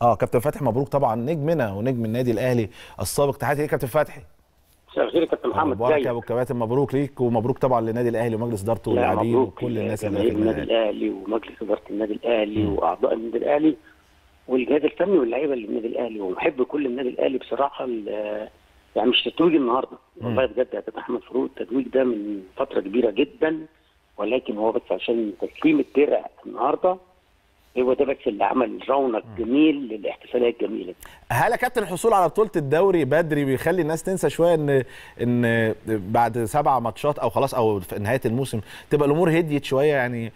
كابتن فتحي مبروك طبعا، نجمنا ونجم النادي الاهلي السابق. تحياتي ليك كابتن فتحي. مساء الخير يا كابتن محمد. مبارك يا ابو الكباتن، مبروك ليك ومبروك طبعا للنادي الاهلي ومجلس ادارته واللاعبين وكل الناس اللي في النادي الاهلي ومجلس اداره النادي الاهلي واعضاء النادي الاهلي والجهاز الفني واللعيبه اللي في النادي الاهلي، ومحب كل النادي الاهلي بصراحه. يعني مش تتويج النهارده والله بجد يا كابتن احمد فاروق، التتويج ده من فتره كبيره جدا، ولكن هو بس عشان تسليم الدرع النهارده هو ده بس اللي عمل رونق جميل للاحتفالات الجميله. هل يا كابتن الحصول على بطوله الدوري بدري بيخلي الناس تنسى شويه ان بعد 7 ماتشات او خلاص او في نهايه الموسم تبقى الامور هديت شويه؟ يعني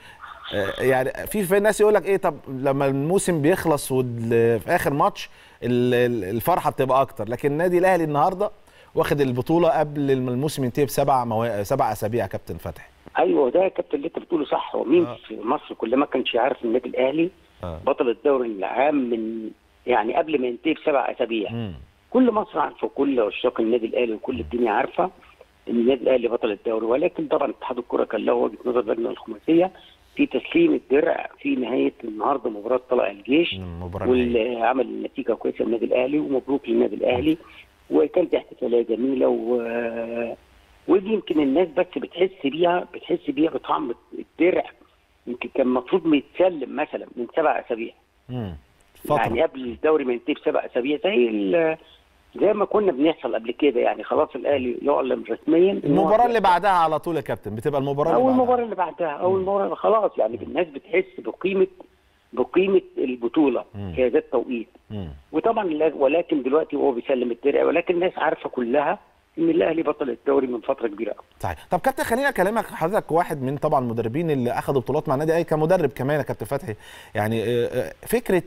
في ناس يقول لك ايه، طب لما الموسم بيخلص وفي اخر ماتش الفرحه بتبقى اكتر، لكن النادي الاهلي النهارده واخد البطوله قبل الموسم ينتهي ب7 اسابيع. كابتن فتحي ايوه، ده يا كابتن اللي انت بتقوله صح. ومين في مصر كل ما كانش يعرف النادي الاهلي بطل الدوري العام من يعني قبل ما ينتهي ب7 اسابيع. كل مصر عارفه، كل عشاق النادي الاهلي وكل الدنيا عارفه ان النادي الاهلي بطل الدوري، ولكن طبعا اتحاد الكره كان له وجهه نظر. اللجنه الخماسيه في تسليم الدرع في نهايه النهارده مباراه طلائع الجيش، وعمل نتيجه كويسه للنادي الاهلي، ومبروك للنادي الاهلي، وكانت احتفاليه جميله ودي يمكن الناس بس بتحس بيها بطعم الدرع. يمكن كان المفروض متسلم مثلا من 7 اسابيع، يعني قبل الدوري ما ينتهي ب7 اسابيع، زي ما كنا بنحصل قبل كده. يعني خلاص الاهلي يعلن رسميا المباراه اللي بعدها على طول يا كابتن، بتبقى المباراه اللي بعدها او المباراه خلاص. يعني الناس بتحس بقيمه البطوله في هذا التوقيت. وطبعا ولكن دلوقتي هو بيسلم الدرع، ولكن الناس عارفه كلها ان الاهلي بطل الدوري من فتره كبيره. طيب، طب كابتن خليني اكلمك، حضرتك واحد من طبعا المدربين اللي اخذوا بطولات مع النادي الاهلي كمدرب كمان يا كابتن فتحي. يعني فكره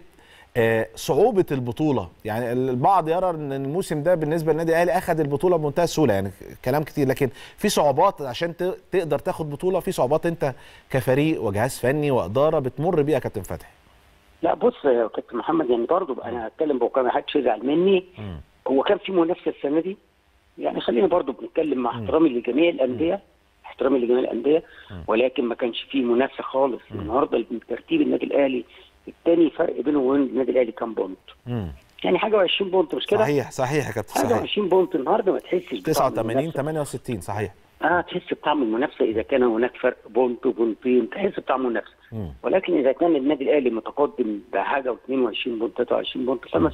صعوبه البطوله، يعني البعض يرى ان الموسم ده بالنسبه للنادي الاهلي اخذ البطوله بمنتهى السهوله، يعني كلام كتير، لكن في صعوبات عشان تقدر تاخد بطوله، في صعوبات انت كفريق وجهاز فني واداره بتمر بيها يا كابتن فتحي. لا بص يا كابتن محمد، يعني برضه انا هتكلم بوقاحه، ما حدش يزعل مني. هو كان في منافسه السنه دي، يعني خلينا برضه بنتكلم مع احترامي لجميع الانديه، ولكن ما كانش فيه منافسه خالص. النهارده ترتيب النادي الاهلي الثاني، فرق بينه وبين النادي الاهلي كام بونت؟ يعني حاجه و20 بونت، مش كده؟ صحيح يا كابتن، حاجه و20 بونت. النهارده ما تحسش 89 68 صحيح، تحس بطعم المنافسه اذا كان هناك فرق بونت وبونتين، تحس بطعم المنافسه. ولكن اذا كان النادي الاهلي متقدم بحاجه و22 بونت 23 بونت، فما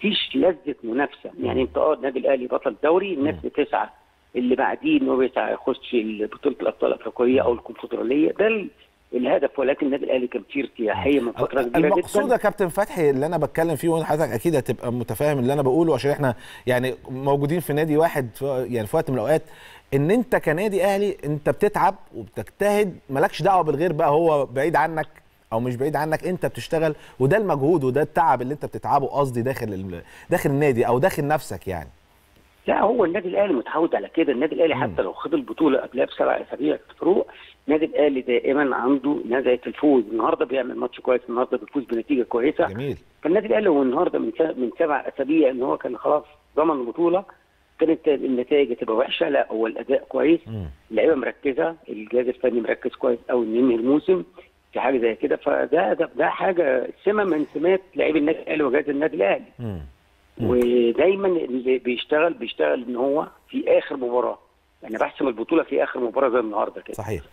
فيش لذه منافسه. يعني انت النادي الاهلي بطل دوري، الناس بتسعى اللي بعديه ان هو يسعى يخش بطوله الابطال الافريقيه او الكونفدراليه، ده الهدف. ولكن النادي الاهلي كان فيه ارتياحيه من فتره كبيره جدا. المقصود يا كابتن فتحي اللي انا بتكلم فيه، وانت حضرتك اكيد هتبقى متفاهم اللي انا بقوله، عشان احنا يعني موجودين في نادي واحد يعني في وقت من الاوقات، ان انت كنادي اهلي انت بتتعب وبتجتهد، مالكش دعوه بالغير بقى، هو بعيد عنك او مش بعيد عنك، انت بتشتغل، وده المجهود وده التعب اللي انت بتتعبه، قصدي داخل النادي او داخل نفسك. يعني لا، هو النادي الاهلي متعود على كده. النادي الاهلي حتى لو خد البطوله قبلها ب7 اسابيع فروق، النادي الاهلي دائما عنده نزعه الفوز. النهارده بيعمل ماتش كويس، النهارده بيفوز بنتيجه كويسه، جميل. فالنادي الاهلي هو النهارده من 7 اسابيع ان هو كان خلاص ضمن البطوله، كانت النتائج هتبقى وحشه. لا، هو الاداء كويس، اللعيبه مركزه، الجهاز الفني مركز كويس قوي ان ينهي الموسم في حاجه زي كده. فده ده, ده حاجه سمه من سمات لعيب النادي الاهلي وجهاز النادي الاهلي. ودايما اللي بيشتغل ان هو في اخر مباراه، انا بحسم البطوله في اخر مباراه زي النهارده كده. صحيح.